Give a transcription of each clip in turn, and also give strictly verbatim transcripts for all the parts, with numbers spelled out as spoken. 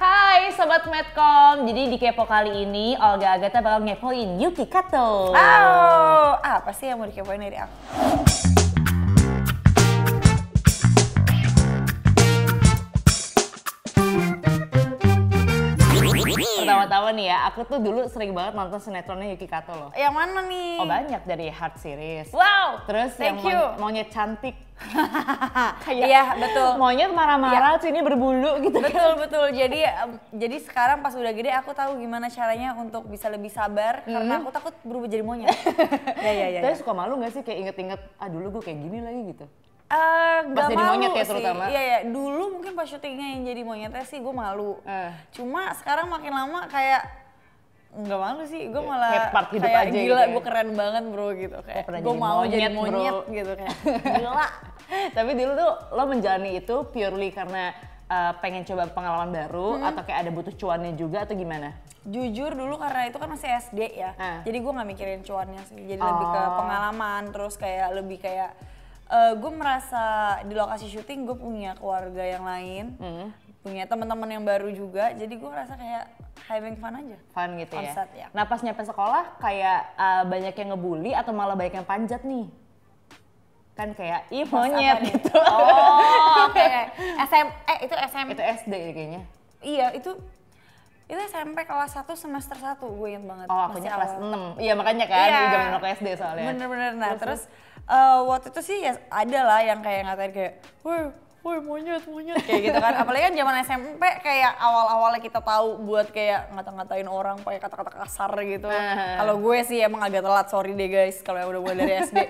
Hai Sobat MedCom, jadi di Kepo kali ini Olga Agatha bakal ngepoin Yuki Kato. Oh, apa sih yang mau dikepoin dari aku? Pertama-tama nih ya, aku tuh dulu sering banget nonton sinetronnya Yuki Kato loh. Yang mana nih? Oh banyak, dari Heart Series. Wow! Terus thank yang you. Monyet cantik. Iya yeah, betul. Monyet marah-marah, yeah. Sini berbulu gitu. Betul betul. Jadi jadi sekarang pas udah gede aku tahu gimana caranya untuk bisa lebih sabar, mm-hmm. Karena aku takut berubah jadi monyet. Ya ya ya. Tapi suka malu nggak sih kayak inget-inget, ah dulu gue kayak gini lagi gitu. Uh, gak malu ya, sih, iya ya. Dulu mungkin pas syutingnya yang jadi monyetnya sih gue malu. Uh. Cuma sekarang makin lama kayak nggak malu sih, gue malah kayak, kayak aja gila gitu. Gue keren banget bro gitu kayak. Gue mau monyet, jadi monyet bro. Gitu kayak gila. Tapi dulu tuh lo menjalani itu purely karena uh, pengen coba pengalaman baru, hmm. Atau kayak ada butuh cuannya juga atau gimana? Jujur dulu karena itu kan masih S D ya, uh. Jadi gue nggak mikirin cuannya sih. Jadi oh. Lebih ke pengalaman, terus kayak lebih kayak. Uh, gue merasa di lokasi syuting gue punya keluarga yang lain, mm. Punya teman-teman yang baru juga, jadi gue ngerasa kayak having fun aja. Fun gitu ya? Set, ya. Nah pas nyampe sekolah kayak uh, banyak yang ngebully atau malah banyak yang panjat nih? Kan kayak, ih monyet gitu. Oh oke, okay. S M, eh itu S M. Itu S D kayaknya? Iya itu. Itu S M P kelas satu semester satu, gue inget banget. Oh akunya kelas enam, iya makanya kan yeah. Di zaman S D soalnya. Bener-bener, nah terus, terus uh, waktu itu sih ya ada lah yang kayak ngatain kayak woi, woi monyet, monyet kayak gitu kan. Apalagi kan zaman S M P kayak awal-awalnya kita tahu buat kayak ngata-ngatain orang pakai kata-kata kasar gitu. Nah. Kalau gue sih emang agak telat, sorry deh guys kalau yang udah gue dari S D.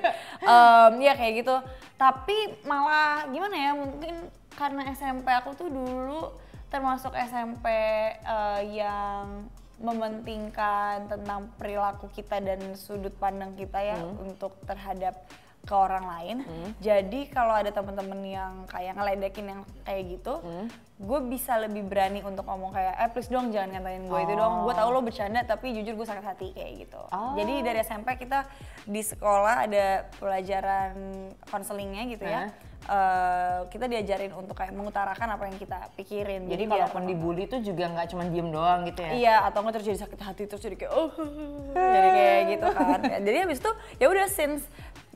um, ya kayak gitu, tapi malah gimana ya mungkin karena S M P aku tuh dulu termasuk S M P uh, yang mementingkan tentang perilaku kita dan sudut pandang kita ya, hmm. Untuk terhadap ke orang lain. Hmm. Jadi kalau ada temen-temen yang kayak ngeledekin yang kayak gitu, hmm. Gue bisa lebih berani untuk ngomong kayak, eh please dong jangan ngatain gue oh. Itu dong. Gue tau lo bercanda tapi jujur gue sakit hati kayak gitu. Oh. Jadi dari S M P kita di sekolah ada pelajaran konselingnya gitu ya. Eh. Uh, kita diajarin untuk kayak mengutarakan apa yang kita pikirin. Jadi kalaupun dibully tuh juga nggak cuma diem doang gitu ya? Iya, atau nggak terus jadi sakit hati terus jadi kayak oh, jadi kayak gitu kan. Jadi habis itu ya udah since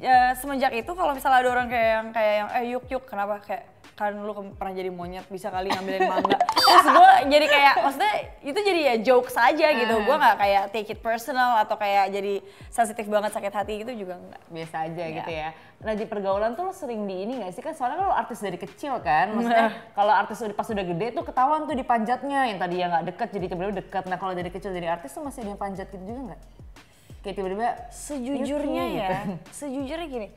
uh, semenjak itu kalau misalnya ada orang kayak yang kayak yang eh yuk yuk kenapa kayak kan lu pernah jadi monyet bisa kali ngambilin mangga. Terus gue jadi kayak maksudnya itu jadi ya jokes aja gitu. Gue nggak kayak take it personal atau kayak jadi sensitif banget sakit hati gitu juga nggak. Biasa aja ya. Gitu ya. Nah di pergaulan tuh lo sering di ini nggak sih kan soalnya lo artis dari kecil kan, maksudnya kalau artis pas udah gede tuh ketahuan tuh dipanjatnya yang tadi ya nggak dekat jadi tiba-tiba dekat. Nah kalau dari kecil dari artis tuh masih ada yang panjat gitu juga nggak? Kayak tiba-tiba sejujurnya ya, gitu. Sejujurnya gini,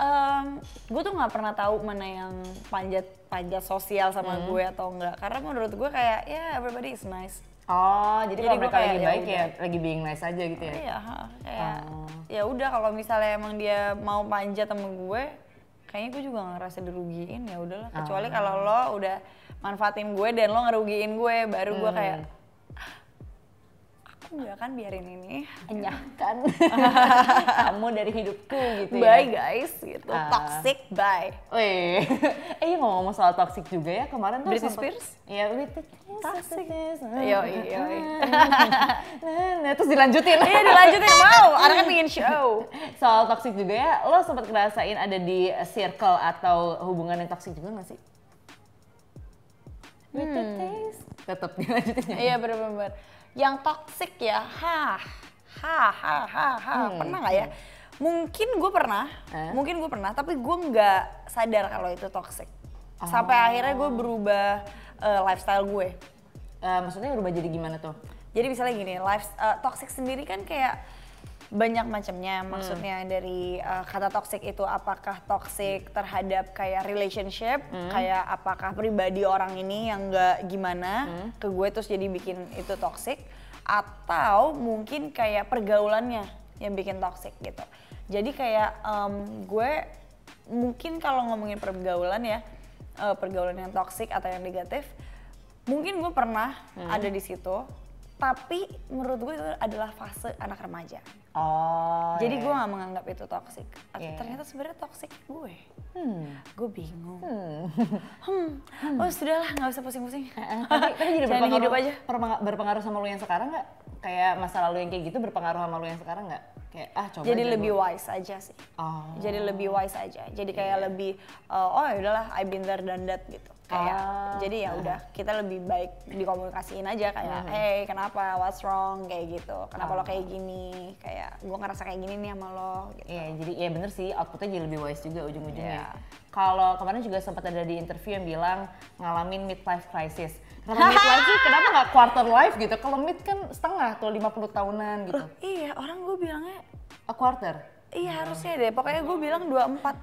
um, gue tuh nggak pernah tahu mana yang panjat panjat sosial sama hmm. Gue atau enggak, karena menurut gue kayak ya yeah, everybody is nice. Oh, jadi, jadi kalau mereka lagi baik ya, ya lagi being nice aja gitu ya? Oh, iya, kayak oh. Ya udah kalau misalnya emang dia mau panjat sama gue, kayaknya gue juga nggak ngerasa dirugiin ya udahlah. Kecuali oh. Kalau lo udah manfaatin gue dan lo ngerugiin gue, baru hmm. Gue kayak aku nggak akan biarin ini, enyahkan kamu dari hidupku gitu ya. Bye guys, gitu. Uh. Toxic, bye. Wih, eh ngomong-ngomong soal toxic juga ya kemarin tuh. Britney Spears? Iya, Britney toxic. Yoi, yoi. Nah, terus dilanjutin. Iya, dilanjutin mau. Anaknya pingin show. Soal toxic juga ya, lo sempat ngerasain ada di circle atau hubungan yang toxic juga nggak sih? Hmm. Tetap dilanjutin. Iya, benar-benar. Yang toksik ya, ha, ha, ha, ha, ha. Hmm. Pernah nggak ya? Mungkin gue pernah, eh? mungkin gue pernah, tapi gue nggak sadar kalau itu toksik. Oh. Sampai akhirnya gue berubah uh, lifestyle gue. Uh, maksudnya berubah jadi gimana tuh? Jadi misalnya gini, life, uh, toksik sendiri kan kayak banyak macamnya. Maksudnya hmm. Dari uh, kata toksik itu apakah toksik terhadap kayak relationship, hmm. Kayak apakah pribadi orang ini yang nggak gimana hmm. Ke gue terus jadi bikin itu toksik, atau mungkin kayak pergaulannya yang bikin toksik gitu. Jadi kayak um, gue mungkin kalau ngomongin pergaulan ya uh, pergaulan yang toksik atau yang negatif, mungkin gue pernah hmm. Ada di situ. Tapi menurut gue itu adalah fase anak remaja. Oh, jadi yeah. gue gak menganggap itu toksik. Yeah. Ternyata sebenarnya toksik gue. Hmm. Gue bingung. Hmm. hmm. hmm. Oh sudahlah, nggak usah pusing-pusing. Tapi, tapi jadi berpengaruh, hidup aja. Berpengaruh sama lu yang sekarang nggak? Kayak masa lalu yang kayak gitu berpengaruh sama lu yang sekarang nggak? Kayak ah coba. Jadi lebih gue. wise aja sih. Oh. Jadi lebih wise aja. Jadi kayak yeah. lebih uh, oh ya udahlah, I've been there done that gitu. Kayak ah, jadi ya udah ah. kita lebih baik dikomunikasiin aja kayak ah. hey kenapa, what's wrong, kayak gitu, kenapa ah. lo kayak gini, kayak gue ngerasa kayak gini nih sama lo gitu. Iya, jadi ya bener sih, outputnya jadi lebih wise juga ujung-ujungnya. Yeah. Kalau kemarin juga sempat ada di interview yang bilang ngalamin midlife crisis. Kenapa midlife sih? Kenapa nggak quarter life gitu? Kalau mid kan setengah tuh lima puluh tahunan gitu. Loh, iya, orang gue bilangnya a quarter. Iya, hmm. harusnya deh, pokoknya gue bilang dua puluh empat.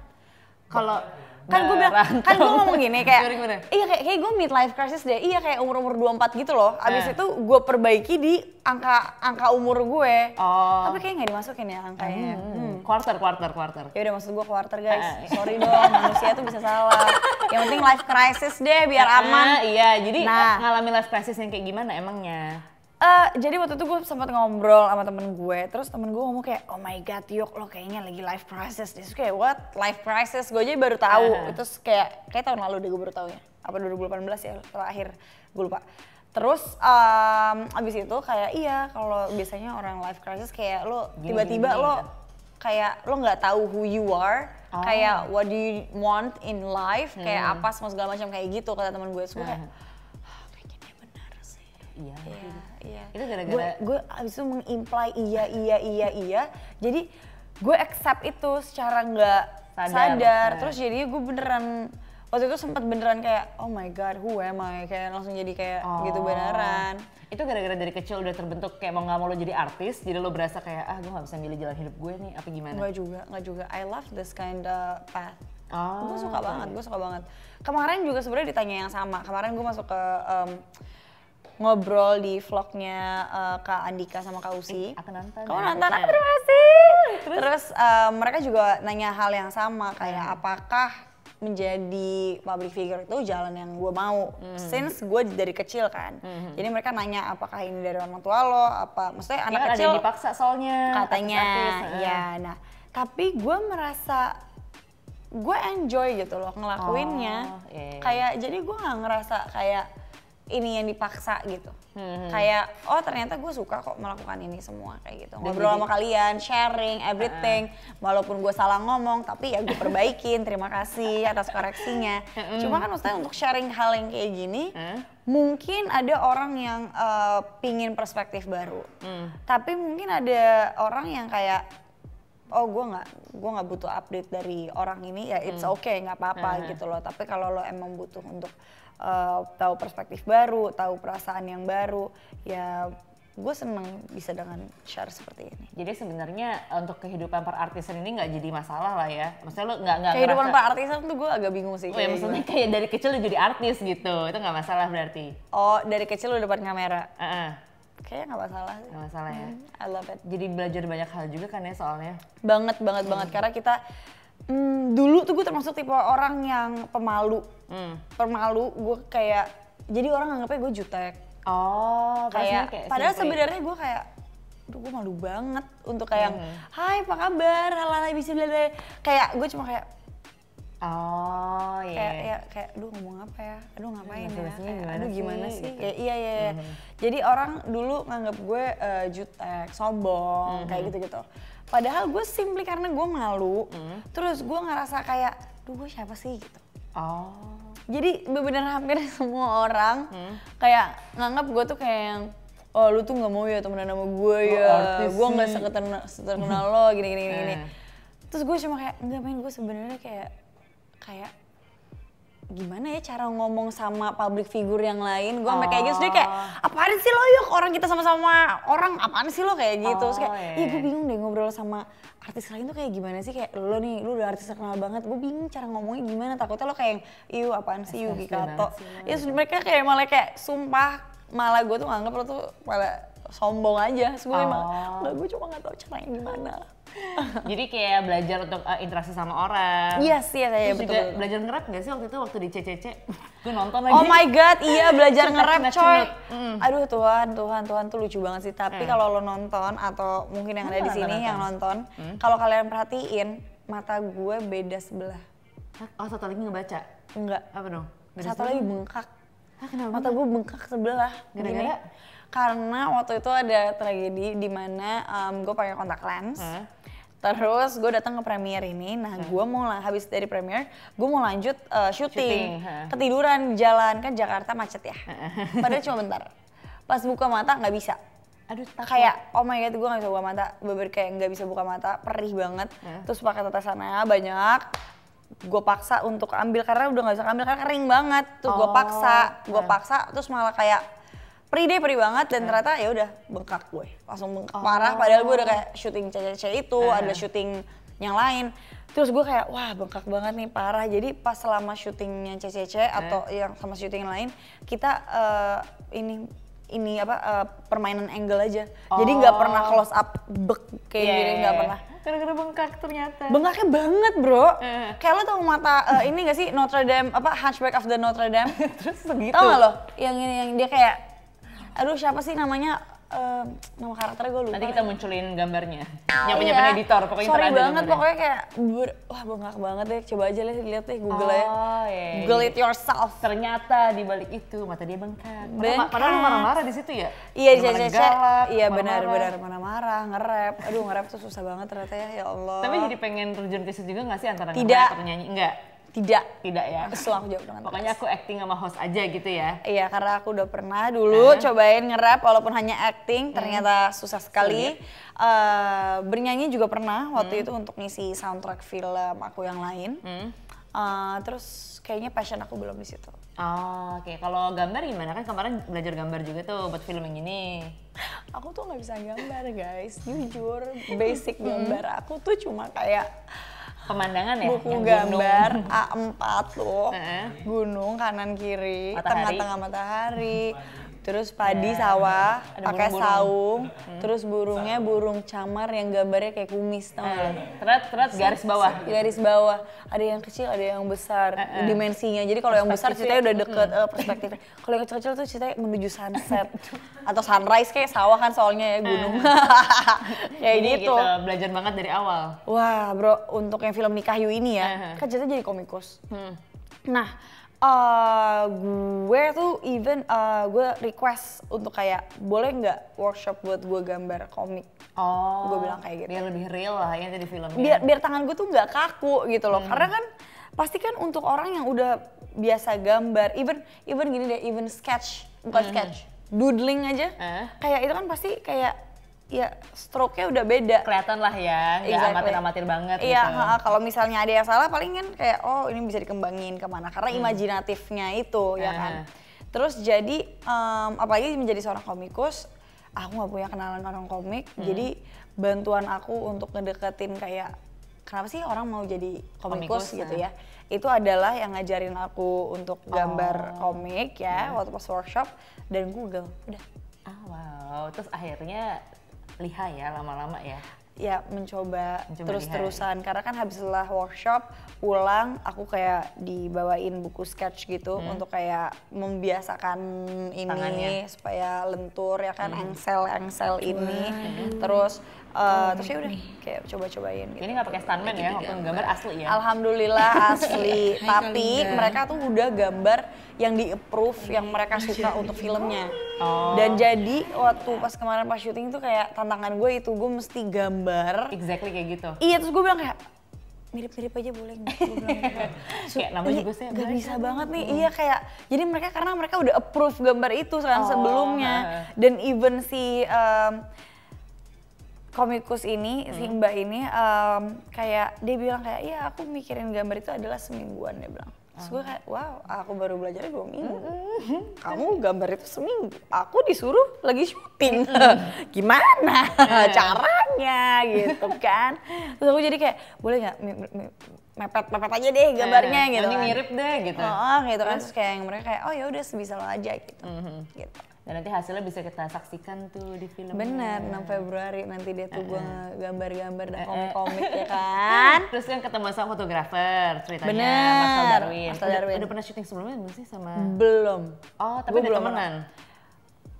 Kalau kan gue bilang, kan gue ngomong gini kayak, iya kayak, kayak gue midlife crisis deh, iya kayak umur-umur dua puluh empat gitu loh. Abis nah. itu gue perbaiki di angka angka umur gue, oh. tapi kayak gak dimasukin ya angkanya. Hmm. Hmm. Quarter, quarter, quarter. Ya udah maksud gue quarter guys, sorry dong manusia tuh bisa salah. Yang penting life crisis deh biar aman. Nah, iya, jadi nah. ngalamin life crisis yang kayak gimana emangnya? Uh, jadi waktu itu gue sempat ngobrol sama temen gue, terus temen gue ngomong kayak, oh my god Yuk, lo kayaknya lagi life crisis. Terus kayak, what? Life crisis? Gue aja baru tahu. Uh-huh. Itu kayak, kayak tahun lalu deh gue baru taunya, apa dua ribu delapan belas ya terakhir, gue lupa. Terus um, abis itu kayak iya, kalau biasanya orang life crisis kayak lo tiba-tiba lo kayak lo nggak tahu who you are, oh. kayak what do you want in life, hmm. kayak apa semua segala macam kayak gitu kata temen gue. Terus gue kayak, iya, iya, iya. Itu gara-gara gue abis itu mengimply iya, iya, iya, iya. Jadi gue accept itu secara nggak sadar, sadar. Terus jadi gue beneran waktu itu sempat beneran kayak oh my god, who am I? Kayak langsung jadi kayak oh. gitu beneran. Itu gara-gara dari kecil udah terbentuk kayak mau nggak mau lo jadi artis, jadi lo berasa kayak ah gue nggak bisa milih jalan hidup gue nih, apa gimana? Nggak juga, nggak juga. I love this kind of path. Oh, gue suka banget, gue suka banget. Kemarin juga sebenarnya ditanya yang sama. Kemarin gue masuk ke um, ngobrol di vlognya uh, Kak Andika sama Kak Usi. Aku nonton. Kamu nonton? Aku terima kasih. Terus, Terus uh, mereka juga nanya hal yang sama kayak hmm. apakah menjadi public figure itu jalan yang gue mau, hmm. since gue dari kecil kan. Hmm. Jadi mereka nanya apakah ini dari orang tua lo, apa maksudnya anak ya, kecil. Ada yang dipaksa soalnya. Katanya, ya. Nah, tapi gue merasa gue enjoy gitu loh ngelakuinnya. Oh, yeah. Kayak jadi gue nggak ngerasa kayak ini yang dipaksa gitu, hmm. kayak oh ternyata gue suka kok melakukan ini semua kayak gitu. Ngobrol sama kalian, sharing, everything. Uh. Walaupun gue salah ngomong, tapi ya gue perbaikin. Terima kasih atas koreksinya. Mm. Cuma kan maksudnya untuk sharing hal yang kayak gini, huh? mungkin ada orang yang uh, pingin perspektif baru. Mm. Tapi mungkin ada orang yang kayak oh gue nggak gue nggak butuh update dari orang ini ya it's hmm. okay, nggak apa-apa uh-huh. gitu loh. Tapi kalau lo emang butuh untuk uh, tahu perspektif baru, tahu perasaan yang baru, ya gue seneng bisa dengan share seperti ini. Jadi sebenarnya untuk kehidupan per artisan ini nggak jadi masalah lah ya, maksudnya lo nggak nggak kehidupan ngerasa... per artisan tuh gue agak bingung sih. Oh ya, maksudnya gue. Kayak dari kecil lo jadi artis gitu, itu nggak masalah berarti? Oh dari kecil lo depan kamera. Uh-uh. Kayaknya nggak masalah sih. Nggak masalah ya? Mm, I love it. Jadi belajar banyak hal juga kan ya soalnya? Banget, banget, mm. banget. Karena kita, mm, dulu tuh gue termasuk tipe orang yang pemalu. Mm. Pemalu, gue kayak, jadi orang nganggapnya gue jutek. Oh, kayak, kayak padahal sebenarnya gue kayak, aduh gue malu banget untuk kayak, mm. hai apa kabar, halalai bisa belajar. Kayak gue cuma kayak, oh iya. Kayak, yeah. ya, kayak, aduh ngomong apa ya? Aduh ngapain ya? Kayak, gimana aduh gimana sih? sih? Gitu. Ya, iya iya. iya. Mm-hmm. Jadi orang dulu nganggap gue uh, jutek, sombong, mm-hmm. kayak gitu-gitu. Padahal gue simply karena gue malu. Mm-hmm. Terus gue ngerasa kayak, duh gue siapa sih gitu. Oh. Jadi benar-benar hampir semua orang mm-hmm. kayak nganggap gue tuh kayak yang oh lu tuh nggak mau ya temenan sama gue ya. Oh, gue nggak seterkenal, seterkenal lo gini-gini gini. gini, gini. Eh. Terus gue cuma kayak enggak main gue sebenarnya kayak kayak gimana ya cara ngomong sama public figure yang lain, gue sampe oh. kayak gitu, dia kayak apaan sih lo Yuk, orang kita sama-sama orang, apaan sih lo kayak gitu. Oh, terus kayak, iya gue bingung deh ngobrol sama artis lain tuh kayak gimana sih, kayak lo nih, lo udah artis terkenal banget, gue bingung cara ngomongnya gimana, takutnya lo kayak iu apaan sih Yuki Kato. Ya mereka kayak malah kayak sumpah, malah gue tuh nganggep lo tuh malah sombong aja. Terus gue oh. emang, enggak, gue cuma nggak tahu caranya gimana. Jadi kayak belajar untuk uh, interaksi sama orang. Yes, iya, iya, betul, juga betul. Belajar nge-rap nggak sih waktu itu, waktu di C C C? Gue nonton lagi. Oh my God, iya belajar nge-rap coy. Mm. Aduh Tuhan, Tuhan, Tuhan tuh lucu banget sih. Tapi mm. kalau lo nonton atau mungkin yang ada di sini yang nonton, mm. kalau kalian perhatiin mata gue beda sebelah. Oh, satu lagi ngebaca? Enggak. Apa dong? Beda satu lagi bengkak. Hah, kenapa? Mata gue bengkak sebelah. Gara-gara? Karena waktu itu ada tragedi di mana um, gue pakai kontak lens. Hmm. Terus gue datang ke premiere ini, nah hmm. gue mau habis dari premiere, gue mau lanjut uh, syuting. Hmm. Ketiduran jalan, kan Jakarta macet ya. Padahal cuma bentar. Pas buka mata nggak bisa. Aduh, takut. Kayak oh my God, gue nggak bisa buka mata. Beber kayak nggak bisa buka mata, perih banget. Hmm. Terus pakai tetesannya banyak. Gue paksa untuk ambil karena udah nggak bisa ambil karena kering banget. Terus oh. gue paksa, gue yeah. paksa, terus malah kayak perih deh, perih banget dan yeah. ternyata ya udah bengkak gue, langsung bengkak oh. parah. Padahal gue udah kayak syuting C C C itu, yeah. ada syuting yang lain. Terus gue kayak wah bengkak banget nih parah. Jadi pas selama syutingnya C C C yeah. atau yang sama syuting yang lain kita uh, ini ini apa uh, permainan angle aja. Oh. Jadi nggak pernah close up bek kayak yeah. gini, nggak pernah. Gara-gara bengkak ternyata. Bengkaknya banget bro. Uh. Kayak lo tau mata uh, ini gak sih Notre Dame, apa Hunchback of the Notre Dame. Terus segitu. Tau gak lo? Yang ini yang dia kayak, aduh siapa sih namanya, uh, nama karakternya gue lupa. Nanti kita munculin gambarnya. Yang punya iya. editor pokoknya. Sorry banget gambarnya. Pokoknya kayak, wah bengkak banget deh. Coba aja deh lihat deh Google aja. Oh, iya. Google it yourself. Ternyata di balik itu mata dia bengkak. Bengkak. Padahal lu marah-marah di situ ya? Iya, iya, iya benar-benar marah-marah, nge-rap. Aduh nge-rap tuh susah banget ternyata ya, ya Allah. Tapi jadi pengen terjun ke situ juga nggak sih antara nge-rap atau nyanyi? Enggak. Tidak, tidak ya. Selalu jawab dengan pokoknya aku acting sama host aja gitu ya. Iya, karena aku udah pernah dulu uh. cobain nge-rap walaupun hanya acting, hmm. ternyata susah sekali. Uh, bernyanyi juga pernah waktu hmm. itu untuk ngisi soundtrack film aku yang lain. Hmm. Uh, terus kayaknya passion aku belum di situ. Oh, oke. Okay. Kalau gambar gimana? Kan kemarin belajar gambar juga tuh buat film yang ini. Aku tuh nggak bisa gambar guys, jujur. Basic gambar hmm. aku tuh cuma kayak pemandangan ya, buku gambar A empat tuh, gunung kanan kiri, tengah-tengah matahari, terus padi sawah, pakai saung, terus burungnya burung camar yang gambarnya kayak kumis tau gak? Teret-teret garis bawah, garis bawah, ada yang kecil, ada yang besar, dimensinya. Jadi kalau yang besar ceritanya udah deket perspektifnya, kalau yang kecil-kecil tuh ceritanya menuju sunset atau sunrise kayak sawah kan soalnya ya gunung, kayak gitu. Belajar banget dari awal. Wah bro, untuk yang film Nikah Yuk ini ya, kan ceritanya jadi komikus. Nah. Uh, gue tuh even uh, gue request untuk kayak boleh nggak workshop buat gue gambar komik. Oh. Gue bilang kayak gitu. Biar lebih real lah ya di filmnya. Biar, biar tangan gue tuh nggak kaku gitu loh. Hmm. Karena kan pasti kan untuk orang yang udah biasa gambar, even even gini deh, even sketch bukan hmm. sketch, doodling aja. Eh. Kayak itu kan pasti kayak ya stroke-nya udah beda. Kelihatan lah ya, nggak exactly. amatir-amatir banget iya, gitu. Iya, kalau misalnya ada yang salah paling kan kayak oh ini bisa dikembangin kemana. Karena hmm. imajinatifnya itu ya uh. kan. Terus jadi um, apalagi menjadi seorang komikus, aku nggak punya kenalan orang komik. Hmm. Jadi bantuan aku untuk ngedeketin kayak kenapa sih orang mau jadi komikus, komikus gitu ya. Itu adalah yang ngajarin aku untuk gambar oh. komik ya hmm. waktu pas workshop dan Google. Udah. Ah wow, terus akhirnya lihai ya lama-lama ya? Ya mencoba, mencoba terus-terusan karena kan habislah workshop pulang aku kayak dibawain buku sketch gitu hmm. untuk kayak membiasakan ini tangannya supaya lentur ya kan hmm. engsel-engsel ini wow. terus uh, oh, terus ya udah kayak coba-cobain gitu. Ini nggak pakai stuntman ya waktu gambar asli ya? Alhamdulillah asli tapi mereka tuh udah gambar yang di approve yang mereka suka untuk filmnya. Oh. Dan jadi waktu pas kemarin pas syuting tuh kayak tantangan gue itu gue mesti gambar. Exactly kayak gitu. Iya terus gue bilang kayak mirip-mirip aja boleh nggak? Gue bilang kayak so, ya, namanya juga saya gak bisa banget nih. Hmm. Iya kayak jadi mereka karena mereka udah approve gambar itu kan oh, sebelumnya nah. Dan even si um, komikus ini, hmm. si Mbak ini um, kayak dia bilang kayak iya aku mikirin gambar itu adalah semingguan dia bilang. Terus gue kayak, wow aku baru belajarnya dua minggu, mm-hmm. kamu gambar itu seminggu, aku disuruh lagi syuting, mm-hmm. gimana mm-hmm. caranya gitu kan. Terus aku jadi kayak, boleh gak mepet-mepet aja deh gambarnya mm-hmm. gitu. Ini kan. Mirip deh gitu. Oh, oh gitu kan, terus kayak yang mereka kayak, oh yaudah sebisa lo aja gitu. Mm-hmm. gitu. Dan nanti hasilnya bisa kita saksikan tuh di film. Bener, enam Februari nanti dia tuh uh -uh. gue gambar-gambar dan komik-komik uh -uh. ya kan. Terus kan ketemu sama fotografer ceritanya. Bener. Marcel Darwin. Marcel Darwin. Udah pernah syuting sebelumnya nggak sih sama? Belum. Oh, tapi udah temenan?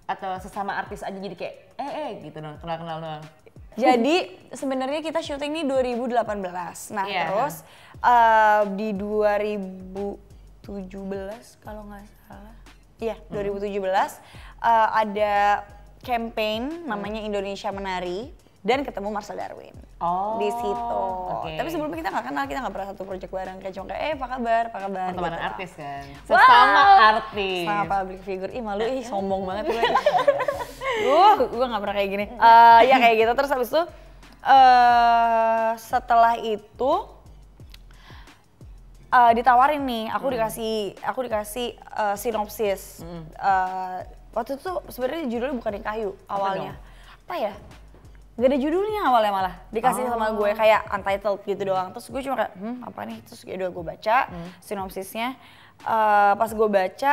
Atau sesama artis aja jadi kayak eh eh gitu dong, kenal-kenal doang. Jadi sebenarnya kita syuting nih dua ribu delapan belas. Nah yeah. terus uh, di dua ribu tujuh belas kalau nggak salah. Iya hmm. dua ribu tujuh belas uh, ada campaign namanya Indonesia Menari dan ketemu Marcel Darwin oh, di situ. Okay. Tapi sebelumnya kita nggak kenal, kita nggak pernah satu project bareng. Kayak cuma kayak eh apa kabar, apa kabar. Teman gitu. Artis kan. Sesama wow. artis. Sama public figure. Ih malu ih sombong banget gue. Uh, gue nggak pernah kayak gini. Uh, ya kayak gitu. Terus habis itu uh, setelah itu uh, ditawarin nih. Aku hmm. dikasih, aku dikasih uh, sinopsis. Hmm. Uh, waktu itu sebenarnya judulnya bukan Nikah Yuk awalnya. Apa, apa ya? Gak ada judulnya awalnya malah, dikasih oh. sama gue kayak untitled gitu doang. Terus gue cuma kayak, hmm apa nih? Terus ya udah gue baca hmm. sinopsisnya. Uh, pas gue baca,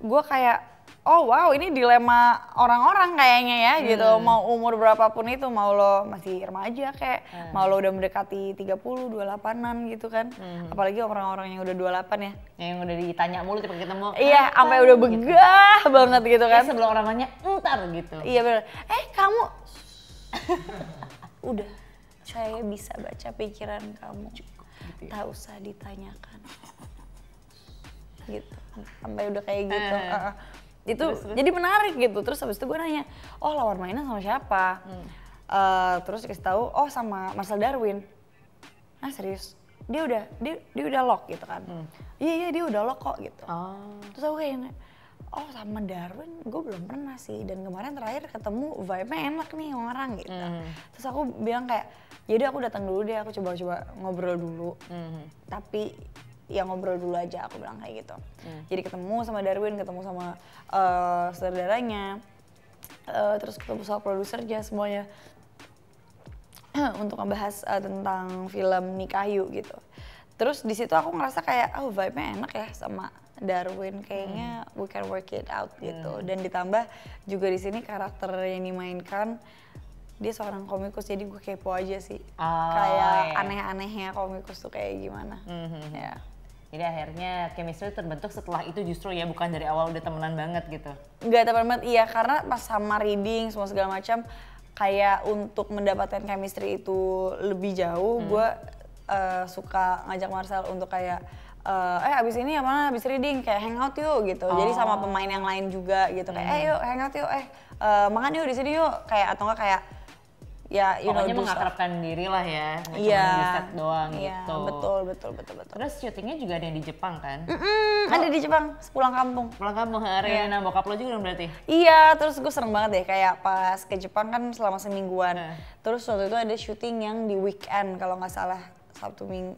gue kayak, oh wow ini dilema orang-orang kayaknya ya hmm. gitu. Mau umur berapapun itu, mau lo masih remaja kayak, hmm. mau lo udah mendekati tiga puluh, dua puluh delapan-an gitu kan. Hmm. Apalagi orang-orang yang udah dua puluh delapan ya. Yang udah ditanya mulu tipe ketemu. Iya, sampai udah begah gitu. banget gitu kan. Ya, sebelum orang nanya, entar gitu. Iya bener, eh kamu... udah, saya bisa baca pikiran kamu. Cukup, gitu ya. Tak usah ditanyakan. Gitu, sampai udah kayak gitu. Eh. Uh, itu terus, jadi terus. menarik gitu. Terus habis itu gue nanya, oh lawan mainnya sama siapa? Hmm. Uh, terus dikasih tahu, oh sama Marcel Darwin. Ah serius? Dia udah, dia, dia udah lock gitu kan? Iya hmm. yeah, iya yeah, dia udah lock kok gitu. Oh. Terus aku kayak oh sama Darwin gue belum pernah sih, dan kemarin terakhir ketemu vibe-nya enak nih orang gitu. Mm-hmm. Terus aku bilang kayak, yaudah aku datang dulu deh, aku coba-coba ngobrol dulu. Mm-hmm. Tapi ya ngobrol dulu aja aku bilang kayak gitu. Mm. Jadi ketemu sama Darwin, ketemu sama uh, saudaranya, uh, terus ketemu sama produsernya semuanya. Untuk membahas uh, tentang film Nikah Yuk gitu. Terus di situ aku ngerasa kayak, oh vibe-nya enak ya sama Darwin, kayaknya hmm. we can work it out gitu. Hmm. Dan ditambah juga di sini karakter yang dimainkan dia seorang komikus, jadi gue kepo aja sih oh, kayak yeah. aneh-anehnya komikus tuh kayak gimana. Mm-hmm. Ya. Jadi akhirnya chemistry terbentuk setelah itu justru ya, bukan dari awal udah temenan banget gitu. Enggak temenan banget, iya karena pas sama reading semua segala macam kayak untuk mendapatkan chemistry itu lebih jauh, hmm. gue uh, suka ngajak Marcel untuk kayak Uh, eh abis ini apa abis reading kayak hangout yuk gitu. Oh. Jadi sama pemain yang lain juga gitu kayak hmm. eh yuk hangout yuk eh uh, makan yuk di sini yuk kayak atau enggak kayak ya you pokoknya know, mengakrabkan diri lah ya. Iya. Yeah. Di set doang yeah, gitu. Betul betul betul betul. Terus syutingnya juga ada yang di Jepang kan? Mm -mm, oh. Ada di Jepang, pulang kampung. Pulang kampung area yeah. bokap lo juga berarti. Iya, terus gue seneng banget deh kayak pas ke Jepang kan selama semingguan. Yeah. Terus waktu itu ada syuting yang di weekend kalau nggak salah Sabtu Minggu.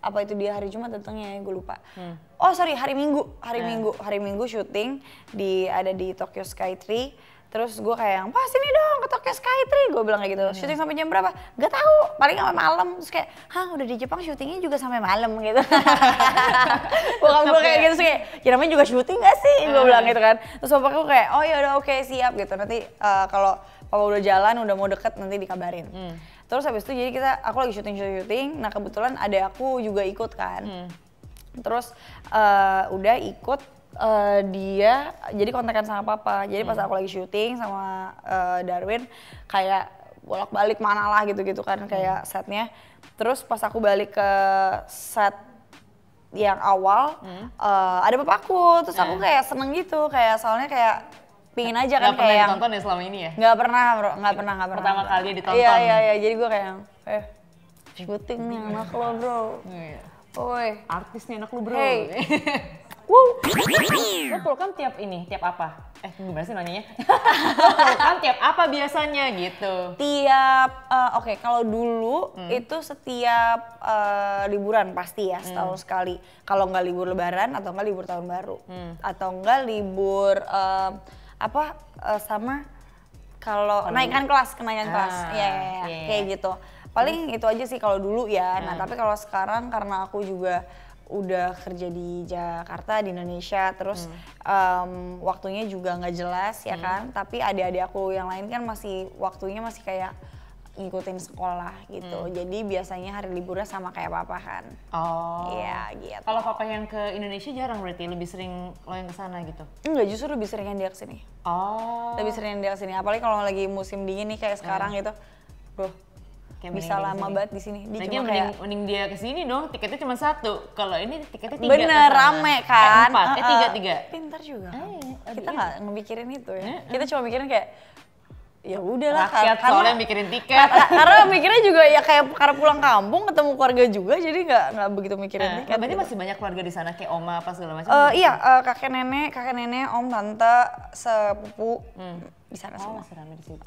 Apa itu dia hari Jumat datangnya gue lupa. Hmm. Oh sorry hari Minggu, hari hmm. Minggu, hari Minggu syuting di ada di Tokyo Skytree. Terus gue kayak, pas sini dong ke Tokyo Skytree, gue bilang kayak gitu. Hmm. Syuting sampai jam berapa? Gak tahu, paling sampai malam. Terus kayak, hah udah di Jepang syutingnya juga sampai malam gitu. Bokap gue kayak gitu, kayak, ya namanya juga syuting gak sih? Hmm. Gue bilang gitu kan. Terus bapak gue kayak, oh ya udah oke okay, siap gitu. Nanti uh, kalau papa udah jalan, udah mau deket nanti dikabarin. Hmm. Terus habis itu jadi kita, aku lagi syuting-syuting, nah kebetulan ada aku juga ikut kan. Hmm. Terus uh, udah ikut uh, dia, jadi kontekan sama papa. Jadi hmm. pas aku lagi syuting sama uh, Darwin, kayak bolak-balik mana lah gitu-gitu kan, kayak setnya. Terus pas aku balik ke set yang awal, hmm. uh, ada papa aku. Terus aku hmm. kayak seneng gitu, kayak soalnya kayak pingin aja kan kayak yang... Gak pernah ditonton ya selama ini ya? Gak pernah bro, gak pernah, gak pernah. Pertama kali ditonton. Iya, iya, iya. Jadi gue kayak, eh syuting nih anak lo bro. Iya. Oi. Artis nih anak lo bro. Hey. Wuh. Lo pulkan tiap ini, tiap apa? Eh gimana sih nanyanya? Lo pulkan tiap apa biasanya gitu? Tiap, uh, oke okay, kalau dulu hmm. itu setiap uh, liburan pasti ya setahun hmm. sekali. Kalau nggak libur lebaran atau nggak libur tahun baru. Hmm. Atau nggak libur... Uh, apa uh, sama kalau naikkan kelas kenaikan ah, kelas ya yeah, yeah, yeah. kayak gitu paling hmm. itu aja sih kalau dulu ya. Nah hmm. tapi kalau sekarang karena aku juga udah kerja di Jakarta, di Indonesia, terus hmm. um, waktunya juga nggak jelas ya hmm. kan, tapi adik-adik aku yang lain kan masih waktunya masih kayak ngikutin sekolah gitu, hmm. jadi biasanya hari liburnya sama kayak papa kan. Oh. Iya gitu. Kalau papa yang ke Indonesia jarang berarti, lebih sering lo yang ke sana gitu? Enggak, justru lebih sering yang dia kesini. Oh. Lebih sering yang dia kesini, apalagi kalau lagi musim dingin nih kayak sekarang hmm. gitu. Duh. Kayak bisa lama banget di sini. Dia cuma mending, kayak... mending dia kesini dong, tiketnya cuma satu. Kalau ini tiketnya tiga. Bener, rame kan? Eh, empat, uh, uh, eh tiga, tiga. Pintar juga. Eh, kita nggak ngemikirin itu ya. Eh, uh. Kita cuma mikirin kayak, ya udahlah. Rakyat karena, soalnya mikirin tiket. Karena, karena mikirnya juga ya kayak karena pulang kampung, ketemu keluarga juga, jadi nggak nggak begitu mikirin eh, tiket. Berarti gitu. Masih banyak keluarga di sana, kayak oma apa segala macam. Uh, iya, uh, kakek nenek, kakek nenek, om, tante, sepupu hmm. di sana oh, semua.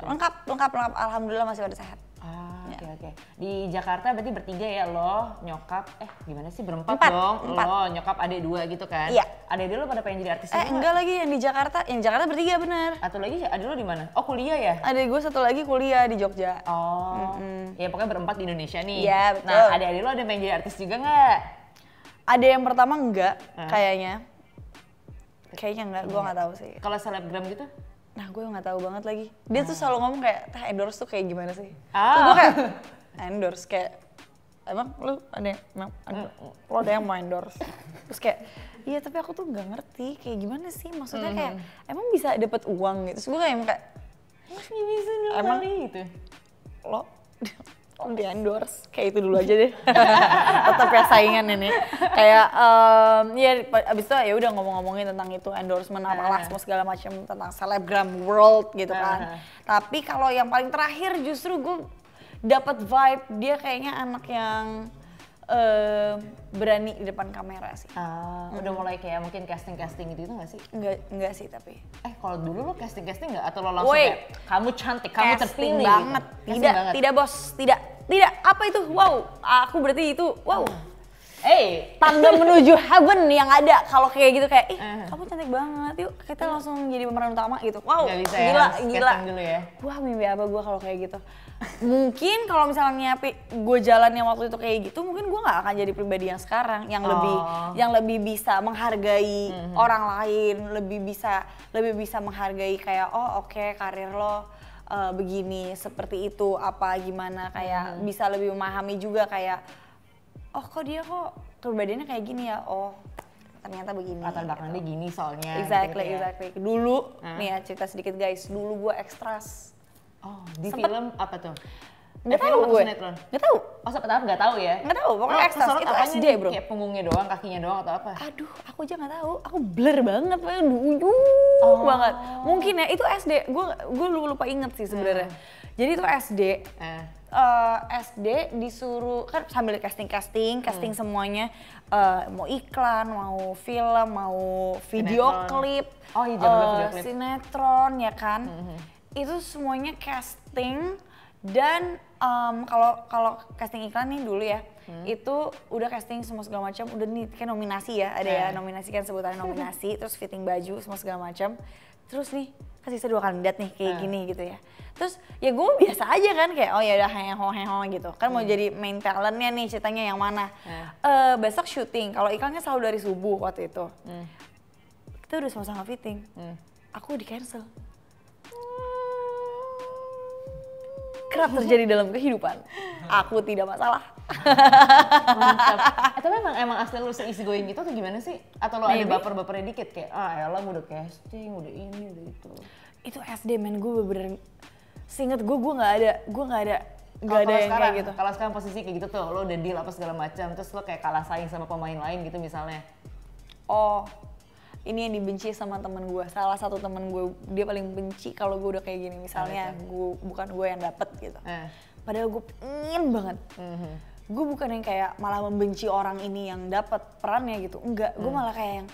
Lengkap, lengkap, lengkap. Alhamdulillah masih pada sehat. Ah, oke oke. Di Jakarta berarti bertiga ya, lo, nyokap, eh gimana sih berempat empat, dong, empat. Lo, nyokap, adek dua gitu kan? Iya. Adek dulu pada pengen jadi artis Eh juga? Enggak lagi yang di Jakarta, yang di Jakarta bertiga bener. Satu lagi adek lo di mana? Oh kuliah ya? Adek gue satu lagi kuliah di Jogja. Oh. Mm-hmm. Ya pokoknya berempat di Indonesia nih. Iya betul. Nah adek-adek lo ada pengen jadi artis juga nggak? Ada yang pertama enggak, hmm. kayaknya. Kayaknya enggak, gue nggak tahu sih. Kalau selebgram gitu? Nah gue nggak tahu banget lagi. Dia tuh selalu ngomong kayak, teh endorse tuh kayak gimana sih? Ah. Terus gue kayak, endorse kayak, emang lu ada yang, emang, lu ada yang mau endorse? Terus kayak, iya tapi aku tuh nggak ngerti kayak gimana sih? Maksudnya kayak, emang bisa dapet uang gitu? Terus gue kayak, emang kayak, bisa dulu emang kali gitu? Lo, lo di endorse? Kayak itu dulu aja deh. Tetep ya saingan ini. Kayak, um, ya abis itu ya udah ngomong-ngomongin tentang itu endorsement apalah semua segala macam tentang selebgram world gitu kan. Tapi kalau yang paling terakhir justru gue dapat vibe dia kayaknya anak yang uh, berani di depan kamera sih. Ah, hmm. Udah mulai kayak mungkin casting-casting gitu nggak sih? Enggak, enggak sih tapi. Eh kalau dulu lo casting-casting nggak? Atau lo langsung Woy. kayak, kamu cantik, kamu terpilih banget. Gitu. Casting tidak, banget. Tidak bos, tidak. Tidak, apa itu? Wow, aku berarti itu wow. Oh. Eh, hey. Tangga menuju heaven yang ada kalau kayak gitu kayak, ih uh. kamu cantik banget, yuk kita langsung jadi pemeran utama gitu. Wow, gak bisa gila, ya, gila. Dulu ya. Wah mimpi apa gue kalau kayak gitu. Mungkin kalau misalnya gue jalannya waktu itu kayak gitu, mungkin gue nggak akan jadi pribadi yang sekarang, yang oh. lebih, yang lebih bisa menghargai mm-hmm. orang lain, lebih bisa, lebih bisa menghargai kayak, oh oke okay, karir lo. Uh, begini, seperti itu, apa gimana kayak hmm. bisa lebih memahami juga kayak oh kok dia kok kepribadiannya kayak gini ya, oh ternyata begini. Latar belakangnya gitu. Gini soalnya. Exactly, gitu, exactly. Ya. Dulu, hmm. nih ya cerita sedikit guys, dulu gue ekstras. Oh di sempet, film apa tuh? Nggak tahu gue, nggak tahu. Oh sempat tahap nggak tahu ya? Nggak tahu, pokoknya oh, ekstras itu S D bro. Kayak punggungnya doang, kakinya doang atau apa? Aduh, aku aja nggak tahu. Aku blur banget, kayak duyung oh. banget. Mungkin ya itu S D, gue gue lupa inget sih sebenarnya. Hmm. Jadi itu S D, hmm. uh, S D disuruh kan sambil casting casting, casting hmm. semuanya uh, mau iklan, mau film, mau video sinetron. klip, oh, iya, uh, video klip, sinetron ya kan? Hmm. Itu semuanya casting. Dan um, kalau kalau casting iklan nih dulu ya, hmm. itu udah casting semua segala macam, udah nih kayak nominasi ya, ada eh. ya nominasi kan sebutannya nominasi, terus fitting baju semua segala macam, terus nih kasih saya dua kandidat nih kayak eh. gini gitu ya, terus ya gue biasa aja kan kayak oh ya udah heho heho gitu, kan hmm. mau jadi main talentnya nih ceritanya yang mana, eh. uh, besok syuting, kalau iklannya selalu dari subuh waktu itu, hmm. kita udah sama-sama fitting, hmm. aku di cancel. Kerap terjadi dalam kehidupan, aku tidak masalah. Mantap. Atau memang emang asli lu seisi going gitu atau gimana sih? Atau lo ada baper-bapernya dikit kayak ah elah udah casting, udah ini, udah itu. Itu S D men, gue bener-bener seinget gue, gue gak ada, gue gak ada gak ada yang kayak gitu. Kalau sekarang posisi kayak gitu tuh, lo udah deal apa segala macam, terus lo kayak kalah saing sama pemain lain gitu misalnya. Oh, ini yang dibenci sama temen gue, salah satu temen gue, dia paling benci kalau gue udah kayak gini misalnya, oh, gue bukan gue yang dapet gitu. Eh. Padahal gue pengen banget, mm-hmm. gue bukan yang kayak malah membenci orang ini yang dapet perannya gitu, enggak, gue mm. malah kayak yang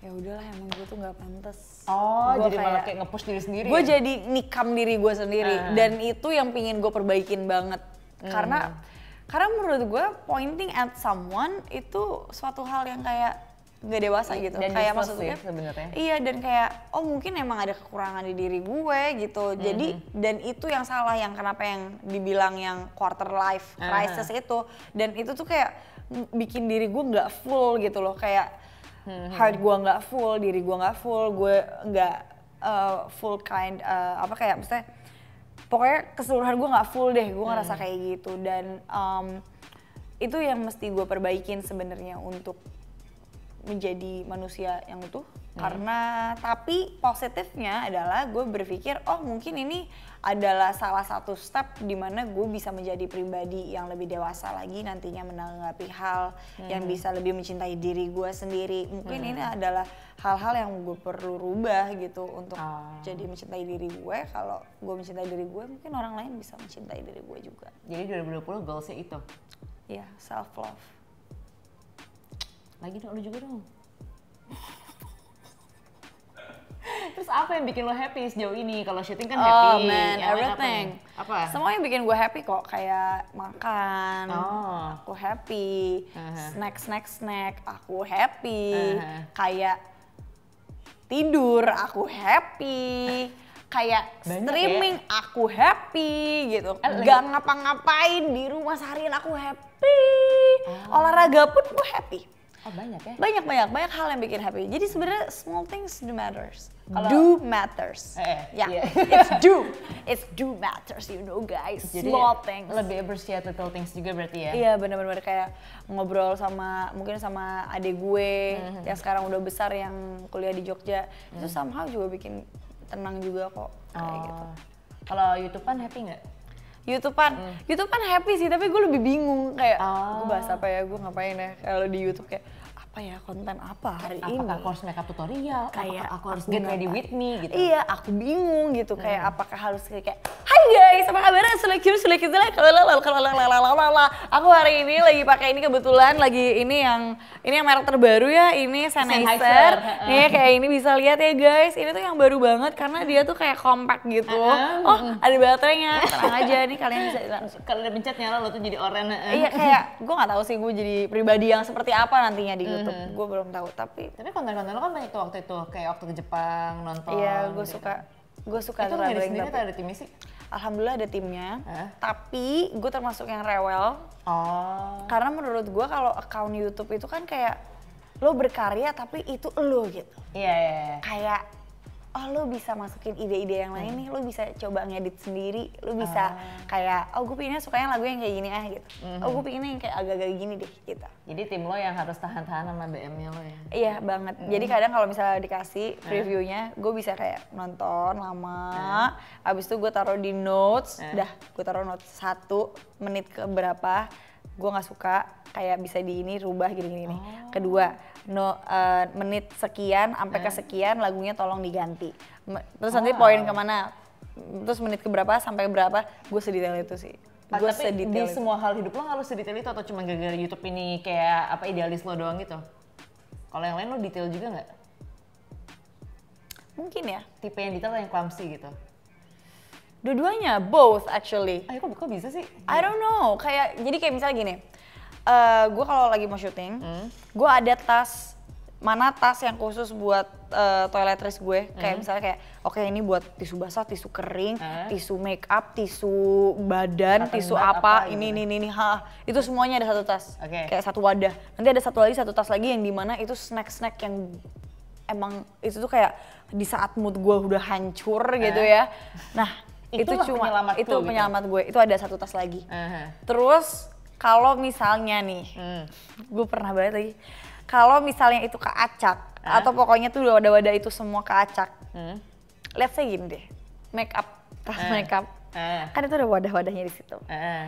ya udahlah emang gue tuh nggak pantas. Oh, gua jadi kayak, malah kayak nge-push diri sendiri. Gue ya? Jadi nikam diri gue sendiri eh. dan itu yang pingin gue perbaikin banget, mm. karena karena menurut gue pointing at someone itu suatu hal yang kayak nggak dewasa gitu, dan kayak maksudnya sebenarnya. Iya dan kayak oh mungkin emang ada kekurangan di diri gue gitu, mm-hmm. jadi dan itu yang salah yang kenapa yang dibilang yang quarter life crisis uh-huh. itu, dan itu tuh kayak bikin diri gue nggak full gitu loh, kayak hmm. heart gue nggak full, diri gue nggak full, gue nggak uh, full kind uh, apa kayak misalnya pokoknya keseluruhan gue nggak full deh, gue ngerasa hmm. kayak gitu. Dan um, itu yang mesti gue perbaikin sebenarnya untuk menjadi manusia yang utuh. Hmm. Karena tapi positifnya adalah gue berpikir, oh mungkin ini adalah salah satu step di mana gue bisa menjadi pribadi yang lebih dewasa lagi nantinya menanggapi hal hmm. yang bisa lebih mencintai diri gue sendiri. Mungkin hmm. ini adalah hal-hal yang gue perlu rubah gitu untuk ah. jadi mencintai diri gue. Kalau gue mencintai diri gue, mungkin orang lain bisa mencintai diri gue juga. Jadi dua ribu dua puluh goalsnya itu? Iya, self love. Lagi dong, lu juga dong. Terus apa yang bikin lo happy sejauh ini? Kalau syuting kan happy. Oh man, ya, everything. Apa? Apa? Semua yang bikin gue happy kok, kayak makan, oh. aku happy, uh-huh. snack, snack, snack, aku happy, uh-huh. kayak tidur, aku happy, kayak banyak streaming, ya? Aku happy gitu. L- Gak ngapa-ngapain di rumah seharian, aku happy, oh. olahraga pun gue happy. Oh banyak ya? Banyak banyak banyak hal yang bikin happy. Jadi sebenarnya small things do matters. Kalo, do matters. Eh, ya, yeah. yeah. It's do, it's do matters, you know guys. Jadi, small things. Lebih appreciate little things juga berarti ya? Iya benar-benar kayak ngobrol sama mungkin sama adik gue mm-hmm. yang sekarang udah besar yang kuliah di Jogja mm-hmm. itu somehow juga bikin tenang juga kok kayak oh. gitu. Kalau YouTube-an happy nggak? YouTube-an, hmm. YouTube-an happy sih, tapi gue lebih bingung kayak oh. gue bahas apa ya, gue ngapain ya kalau di YouTube kayak apa ya konten apa hari apakah ini? Apakah aku harus makeup tutorial? Kayak aku harus get ready with me gitu? Iya, aku bingung gitu hmm. kayak apakah harus kayak Hai guys, apa kabarnya? Selekiu selekit selek lalalalalalala. Aku hari ini lagi pakai ini kebetulan lagi ini yang ini yang merek terbaru ya, ini Sennheiser. Nih kayak ini bisa lihat ya guys, ini tuh yang baru banget karena dia tuh kayak compact gitu. Oh ada baterainya, terang aja nih kalian bisa. Kalau udah pencet nyala lo tuh jadi oranye. Iya kayak gue nggak tahu sih gue jadi pribadi yang seperti apa nantinya di YouTube, mm-hmm. gue belum tahu tapi. Tapi konten-konten lo kan banyak tuh waktu itu, kayak waktu ke Jepang nonton. Iya, gue gitu. suka, gue suka. Itu dari sendiri atau ada timnya sih? Alhamdulillah ada timnya, eh? Tapi gue termasuk yang rewel. Oh. Karena menurut gue kalau account YouTube itu kan kayak lo berkarya tapi itu lo gitu. Iya. Yeah, yeah, yeah. Kayak oh lo bisa masukin ide-ide yang lain hmm. nih, lo bisa coba ngedit sendiri, lo bisa ah. kayak oh gue pinginnya sukanya lagu yang kayak gini ah gitu, mm-hmm. oh gue pinginnya yang kayak agak-agak gini deh gitu. Jadi tim lo yang harus tahan-tahan sama B M-nya lo ya? Iya banget, mm-hmm. jadi kadang kalau misalnya dikasih previewnya, gue bisa kayak nonton lama, mm-hmm. abis itu gue taruh di notes, mm-hmm. dah gue taruh notes satu menit ke berapa, gue nggak suka kayak bisa di ini rubah gini-gini nih. Oh. Kedua, no uh, menit sekian sampai eh. ke sekian lagunya tolong diganti. Terus oh. nanti poin kemana? Terus menit keberapa sampai berapa? Gue sedetail itu sih. Ah, gue sedetail. Tapi di itu. Semua hal hidup lo nggak lo sedetail itu atau cuma gara-gara YouTube ini kayak apa idealis lo doang gitu? Kalau yang lain lo detail juga nggak? Mungkin ya. Tipe yang detail atau yang clumsy gitu? Dua-duanya, both actually. Ayo kok, kok bisa sih? I don't know, kayak jadi kayak misalnya gini, uh, gue kalau lagi mau syuting, mm. gue ada tas, mana tas yang khusus buat uh, toiletries gue, kayak mm. misalnya kayak, oke okay, ini buat tisu basah, tisu kering, mm. tisu make up, tisu badan, Kata tisu apa, apa ini, ini, ini, ini, ha, itu semuanya ada satu tas, okay. kayak satu wadah. Nanti ada satu lagi, satu tas lagi yang dimana itu snack-snack yang emang itu tuh kayak di saat mood gue udah hancur mm. gitu ya, nah. Itulah itu cuma penyelamat itu gitu. Penyelamat gue itu ada satu tas lagi. Uh-huh. Terus kalau misalnya nih, hmm. gue pernah banget lagi. Kalau misalnya itu keacak uh-huh. atau pokoknya tuh wadah-wadah itu semua keacak. Uh-huh. Let's say gini deh, make up, tas uh-huh. make up, uh-huh. kan itu ada wadah-wadahnya di situ. Uh-huh.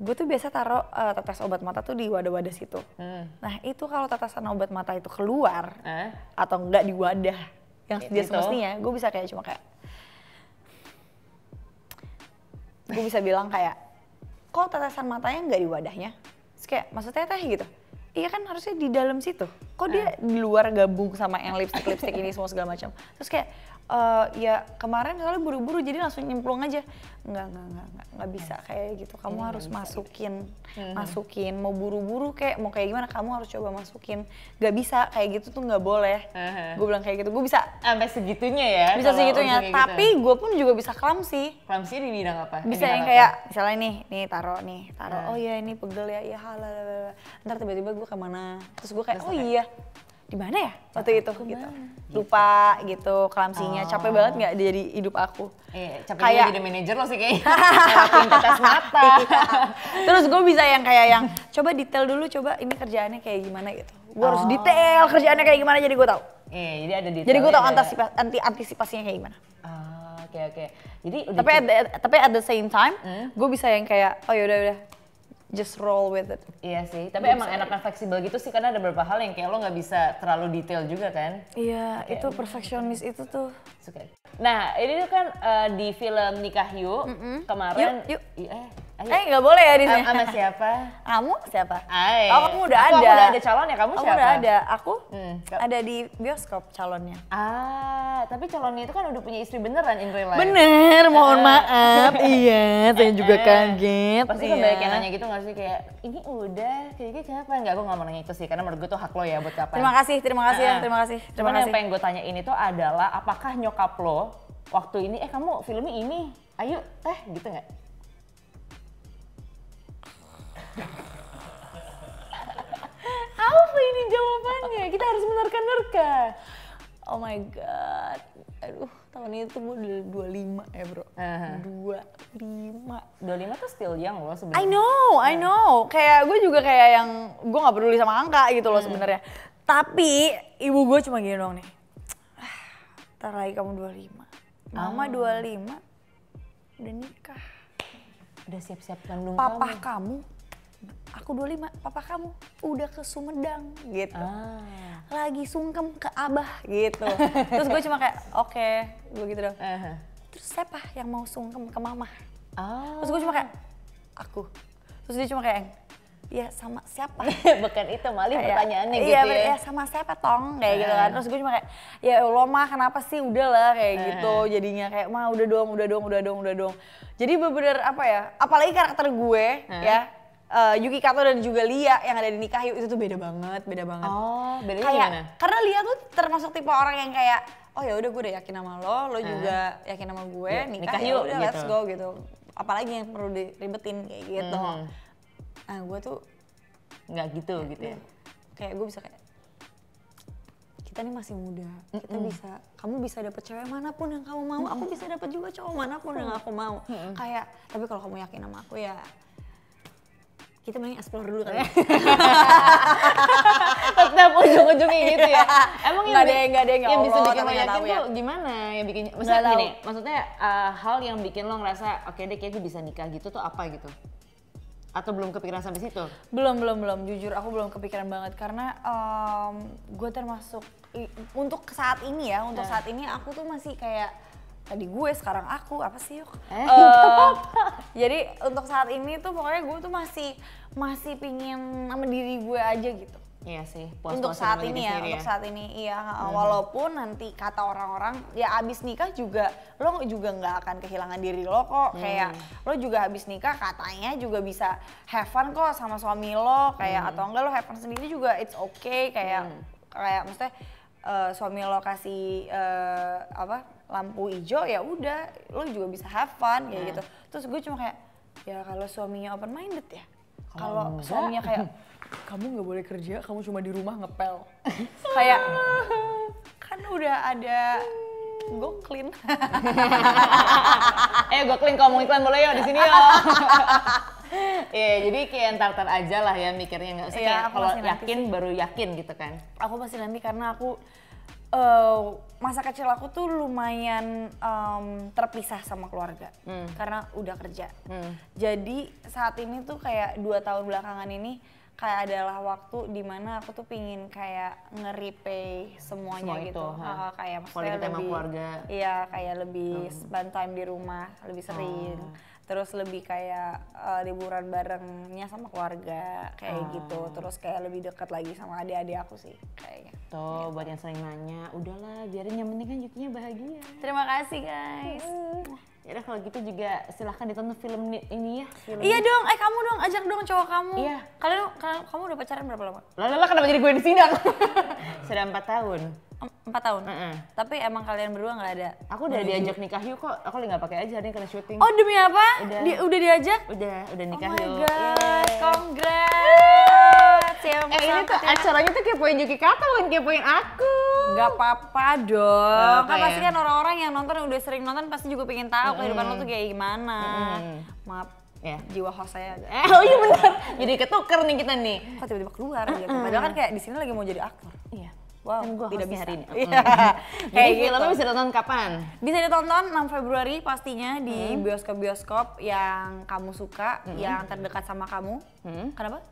Gue tuh biasa taruh uh, tetes obat mata tuh di wadah-wadah situ. Uh-huh. Nah itu kalau tetesan obat mata itu keluar uh-huh. atau enggak di wadah yang dia semestinya, gue bisa kayak cuma kayak. Gue bisa bilang kayak, kok tetesan matanya nggak di wadahnya? Terus kayak, maksudnya teh gitu? Iya kan harusnya di dalam situ. kok dia di luar gabung sama yang lipstick-lipstick ini semua segala macam. Terus kayak uh, ya kemarin soalnya buru-buru jadi langsung nyemplung aja. Enggak, enggak, enggak, enggak, enggak bisa kayak gitu. Kamu hmm, harus masukin, hmm. masukin. Mau buru-buru kayak mau kayak gimana kamu harus coba masukin. Gak bisa kayak gitu tuh gak boleh. Uh-huh. Gue bilang kayak gitu, gue bisa. Sampai segitunya ya? Bisa segitunya, tapi gitu. Gue pun juga bisa clumsy. Clumsy di bidang apa? Bisa yang kayak misalnya nih, nih taro nih, taro. Nah. Oh iya ini pegel ya, ya halalala. Ntar tiba-tiba gue kemana? Terus gue kayak, terus oh kayak, iya. Di mana ya waktu itu gitu. gitu lupa gitu klamsinya oh. Capek banget nggak jadi hidup aku eh, capek kayak jadi manajer lo sih kayaknya ngelakuin tetes mata. Terus gue bisa yang kayak yang coba detail dulu, coba ini kerjaannya kayak gimana gitu, gue oh. harus detail kerjaannya kayak gimana jadi gue tahu eh, jadi ada detail, jadi gue tahu antisipa- anti antisipasinya kayak gimana. Oke oh, oke okay, okay. Jadi udah tapi ada tapi at the same time hmm? Gue bisa yang kayak oh yaudah udah just roll with it. Iya sih, tapi gak emang enaknya fleksibel gitu sih karena ada beberapa hal yang kayak lo nggak bisa terlalu detail juga kan? Iya, okay. Itu perfeksionis itu tuh. Suka. Nah, ini tuh kan uh, di film Nikah Yuk mm-hmm. kemarin. Yuk, yuk. Eh, ayo. eh nggak boleh ya di sini. Sama siapa? Kamu siapa? Ay. Oh, kamu udah aku, ada. Kamu udah ada calonnya, kamu, kamu siapa? Kamu udah ada, aku hmm. ada di bioskop calonnya. Ah, tapi calonnya itu kan udah punya istri beneran in real life. Bener, mohon uh. maaf. Iya, saya juga kaget. Pasti kan iya. Banyak yang nanya gitu. Sih kayak ini udah kayaknya kapan nggak, gue nggak mau nanya itu sih karena menurut gue tuh hak lo ya buat kapan. Terima kasih, terima kasih ya, terima kasih. Terima kasih. Yang pengen gue tanya ini tuh adalah apakah nyokap lo waktu ini eh kamu filmnya ini, ayo teh gitu nggak? Apa ini jawabannya? Kita harus menerka-nerka. Oh my god, aduh tahun ini tuh gue udah dua puluh lima ya bro, dua puluh lima dua puluh lima tuh still young loh sebenarnya. I know, I know, kayak gue juga kayak yang gue gak peduli sama angka gitu loh sebenarnya. Hmm. Tapi ibu gue cuma gini doang nih, ah, ntar lagi kamu dua puluh lima, mama dua puluh lima udah nikah. Udah siap-siap kandung kamu. Papa kamu. Aku dua puluh lima, papa kamu udah ke Sumedang gitu. Ah. Lagi sungkem ke Abah gitu. Terus gue cuma kayak oke, okay. Gue gitu dong. Uh-huh. Terus siapa yang mau sungkem ke mama? Oh. Terus gue cuma kayak aku. Terus dia cuma kayak ya sama siapa? Bukan itu malah pertanyaannya gitu iya, ya. Iya, sama siapa tong kayak uh. gitu kan. Terus gue cuma kayak ya Allah mah kenapa sih udahlah kayak uh. gitu. Jadinya kayak mah udah dong, udah dong, udah dong, udah dong. Jadi bener-bener apa ya? Apalagi karakter gue uh. ya. Uh, Yuki Kato dan juga Lia yang ada di Nikah Yuk itu tuh beda banget, beda banget. Oh, bedanya kayak, gimana? Karena Lia tuh termasuk tipe orang yang kayak, oh ya udah gue udah yakin sama lo, lo uh. juga yakin sama gue, ya, nikah, nikah yuk, udah gitu. Let's go gitu. Apalagi yang perlu diribetin kayak gitu. Hmm. Nah gue tuh nggak gitu ya, gitu ya. Kayak gue bisa kayak, kita nih masih muda, kita mm-hmm. bisa, kamu bisa dapet cewek manapun yang kamu mau, mm-hmm. aku bisa dapet juga cowok manapun mm-hmm. yang aku mau. Mm-hmm. Kayak, tapi kalau kamu yakin sama aku ya, kita mending explore dulu kan ya. Tetap ujung-ujungnya gitu ya. Emang yang gak ada, bi- gak ada, gak yang Allah, bisa bikin lo yakin tuh ya. Gimana? Yang bikin, maksudnya gak gini, tahu. Maksudnya uh, hal yang bikin lo ngerasa oke okay, deh kayak gue bisa nikah gitu tuh apa gitu? Atau belum kepikiran sampai situ? Belum, belum, belum. Jujur aku belum kepikiran banget karena um, gue termasuk, i- untuk saat ini ya, untuk nah. saat ini aku tuh masih kayak tadi gue sekarang aku apa sih yuk? Eh, uh, jadi untuk saat ini tuh pokoknya gue tuh masih masih pingin sama diri gue aja gitu. Iya sih. Untuk saat ini ya, untuk saat ini iya. Hmm. Walaupun nanti kata orang-orang ya abis nikah juga lo juga nggak akan kehilangan diri lo kok. Hmm. Kayak lo juga abis nikah katanya juga bisa have fun kok sama suami lo kayak hmm. atau enggak lo have fun sendiri juga it's okay kayak hmm. kayak maksudnya uh, suami lo kasih uh, apa? lampu hijau ya udah lo juga bisa have fun kayak nah. gitu. Terus gue cuma kayak ya kalau suaminya open minded ya. Kalau suaminya kayak kamu nggak boleh kerja, kamu cuma di rumah ngepel. Kayak kan udah ada Go Clean. eh Go Clean kalau mau iklan boleh yo di sini yo. Iya yeah, jadi kayak entar-entar aja lah ya mikirnya nggak usah yeah, kayak kalau yakin sih. Baru yakin gitu kan. Aku masih nanti karena aku Uh, masa kecil aku tuh lumayan um, terpisah sama keluarga hmm. karena udah kerja. Hmm. Jadi saat ini tuh kayak dua tahun belakangan ini kayak adalah waktu dimana aku tuh pingin kayak nge-repay semuanya Semua gitu, itu, uh, kayak maksudnya lebih, iya kayak lebih hmm. spend time di rumah, lebih sering, hmm. terus lebih kayak uh, liburan barengnya sama keluarga kayak hmm. gitu, terus kayak lebih dekat lagi sama adik-adik aku sih kayaknya. Tuh gitu. Buat yang sering nanya, udahlah biarin yang penting kan Yukinya bahagia. Terima kasih guys. Hmm. Yaudah kalau gitu juga silahkan ditonton film ini ya. Film iya ini. dong, eh kamu dong, ajak dong cowok kamu. Iya. Kalian, kamu udah pacaran berapa lama? Lala, kenapa jadi gue yang disidang? Sudah empat tahun. empat tahun? Mm -mm. Tapi emang kalian berdua nggak ada? Aku udah hmm. diajak nikah yuk kok, aku nggak pakai aja nih karena syuting. Oh demi apa? Udah, Di, udah diajak? Udah, udah nikah yuk. Oh my god, congrats. Yeah. Eh ini tuh acaranya tuh kepoin Yuki Kato, bukan kepoin aku. Gak apa-apa dong, kan pasti kan orang-orang yang nonton udah sering nonton pasti juga pengen tahu mm. kehidupan lo tuh kayak gimana. Mm. Maaf, yeah. jiwa host saya agak. Eh, oh iya bener, jadi ketuker nih kita nih. Kok tiba-tiba keluar mm. gitu, padahal kan kayak di sini lagi mau jadi aktor. Iya. Wow, kan gua tidak bisa hari ini. Iya. Mm. Kayak gitu. Filmnya bisa ditonton kapan? Bisa ditonton enam Februari pastinya di mm. bioskop-bioskop yang kamu suka, mm. yang terdekat sama kamu. Mm. Kenapa?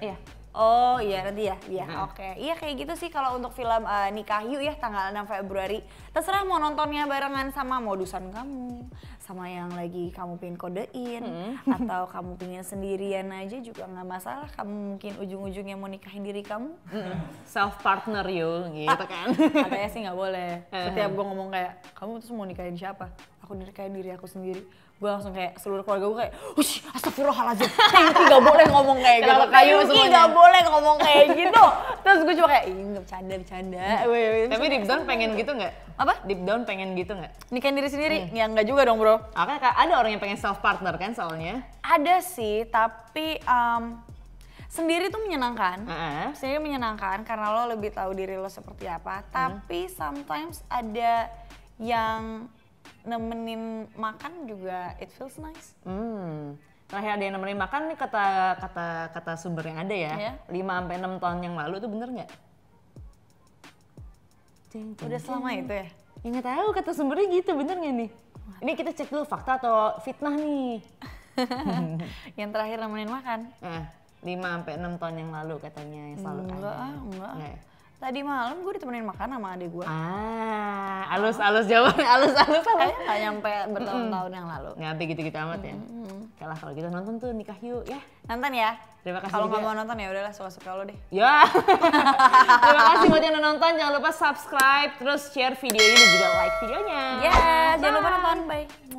Iya. Oh iya nanti ya, iya hmm. oke. Okay. Iya kayak gitu sih kalau untuk film uh, Nikah Yuk ya tanggal enam Februari. Terserah mau nontonnya barengan sama modusan kamu, sama yang lagi kamu pingin kodein, hmm. atau kamu pingin sendirian aja juga nggak masalah. Kamu mungkin ujung-ujungnya mau nikahin diri kamu. Hmm. Self partner yuk gitu kan. Katanya sih nggak boleh. Setiap gue ngomong kayak, kamu terus mau nikahin siapa? Aku nikahin diri aku sendiri. Gue langsung kayak seluruh keluarga gue kayak, wush astagfirullahaladzim, Yuki gak boleh ngomong kayak gitu, Yuki gak boleh ngomong kayak gitu. Terus gue cuma kayak, ih gak bercanda, bercanda. Tapi deep down pengen gitu gak? Apa? Deep down pengen gitu gak? Nikahin diri sendiri? Hmm. Ya gak juga dong bro. Makanya ada orang yang pengen self partner kan soalnya? Ada sih, tapi um, sendiri tuh menyenangkan. Uh-huh. Sendiri menyenangkan karena lo lebih tahu diri lo seperti apa. Hmm. Tapi sometimes ada yang nemenin makan juga, it feels nice. Hmm. Terakhir ada yang nemenin makan nih kata kata kata sumber yang ada ya. Yeah. lima sampai enam tahun yang lalu itu bener nggak? Udah selama itu ya? Ya nggak tahu kata sumbernya gitu, bener nggak nih? Ini kita cek dulu fakta atau fitnah nih. Yang terakhir nemenin makan? Eh, lima sampai enam tahun yang lalu katanya yang selalu enggak, ada. Enggak, enggak. Tadi malam gue ditemenin makan sama adik gue. Ah, alus-alus jawabannya, alus-alus alus. Gak nyampe bertahun-tahun yang lalu. Gak sampai gitu-gitu amat ya. Kalah kalau gitu nonton tuh Nikah Yuk ya. Nonton ya. Terima kasih. Kalau nggak mau nonton ya udahlah suka-suka lo deh. Ya. Terima kasih buat yang udah nonton. Jangan lupa subscribe, terus share video ini juga like videonya. Ya. Jangan lupa nonton. Bye.